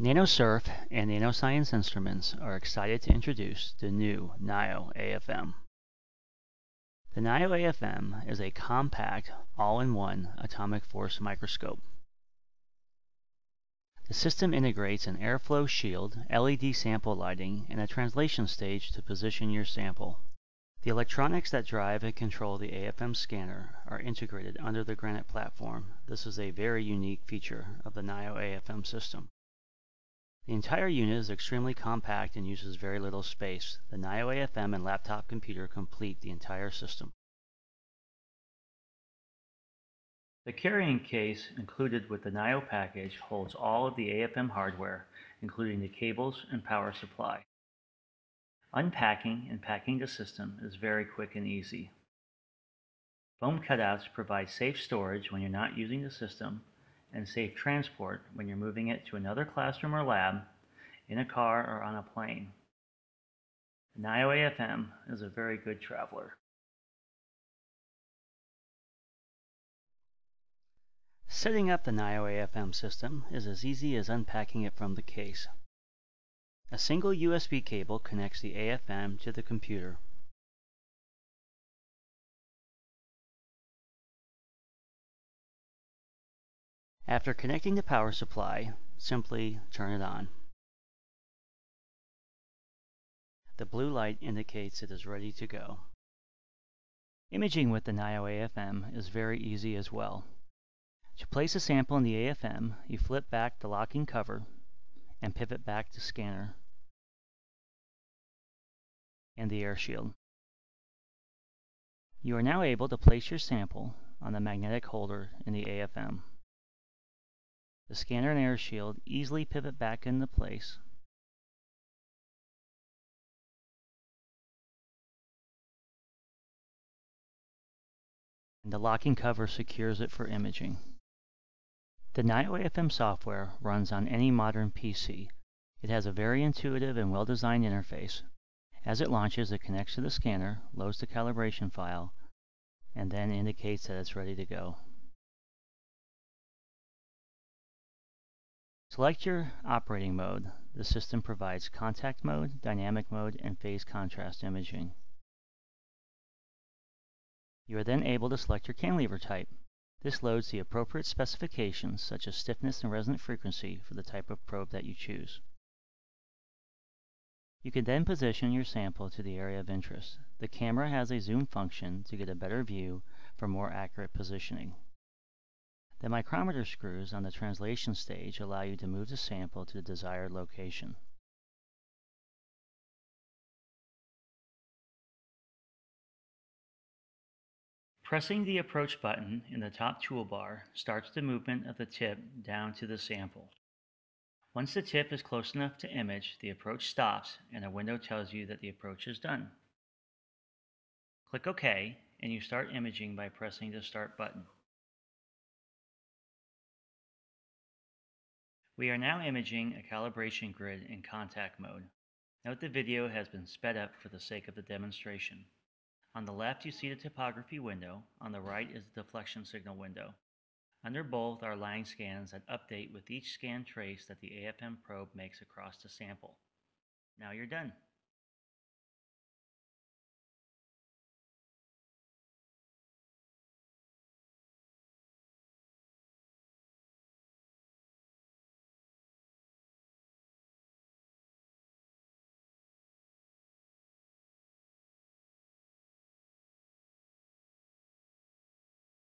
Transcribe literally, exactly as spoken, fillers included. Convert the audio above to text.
NanoSurf and NanoScience Instruments are excited to introduce the new NaioAFM. The NaioAFM is a compact, all-in-one atomic force microscope. The system integrates an airflow shield, L E D sample lighting, and a translation stage to position your sample. The electronics that drive and control the A F M scanner are integrated under the granite platform. This is a very unique feature of the NaioAFM system. The entire unit is extremely compact and uses very little space. The NaioAFM and laptop computer complete the entire system. The carrying case included with the Naio package holds all of the A F M hardware, including the cables and power supply. Unpacking and packing the system is very quick and easy. Foam cutouts provide safe storage when you're not using the system, and safe transport when you're moving it to another classroom or lab, in a car or on a plane. The NaioAFM is a very good traveler. Setting up the NaioAFM system is as easy as unpacking it from the case. A single U S B cable connects the A F M to the computer. After connecting the power supply, simply turn it on. The blue light indicates it is ready to go. Imaging with the NaioAFM is very easy as well. To place a sample in the A F M, you flip back the locking cover and pivot back to scanner and the air shield. You are now able to place your sample on the magnetic holder in the A F M. The scanner and air shield easily pivot back into place. And the locking cover secures it for imaging. The NaioAFM software runs on any modern P C. It has a very intuitive and well-designed interface. As it launches, it connects to the scanner, loads the calibration file, and then indicates that it's ready to go. Select your operating mode. The system provides contact mode, dynamic mode, and phase contrast imaging. You are then able to select your cantilever type. This loads the appropriate specifications such as stiffness and resonant frequency for the type of probe that you choose. You can then position your sample to the area of interest. The camera has a zoom function to get a better view for more accurate positioning. The micrometer screws on the translation stage allow you to move the sample to the desired location. Pressing the approach button in the top toolbar starts the movement of the tip down to the sample. Once the tip is close enough to image, the approach stops and a window tells you that the approach is done. Click OK and you start imaging by pressing the start button. We are now imaging a calibration grid in contact mode. Note the video has been sped up for the sake of the demonstration. On the left you see the topography window, on the right is the deflection signal window. Under both are line scans that update with each scan trace that the A F M probe makes across the sample. Now you're done.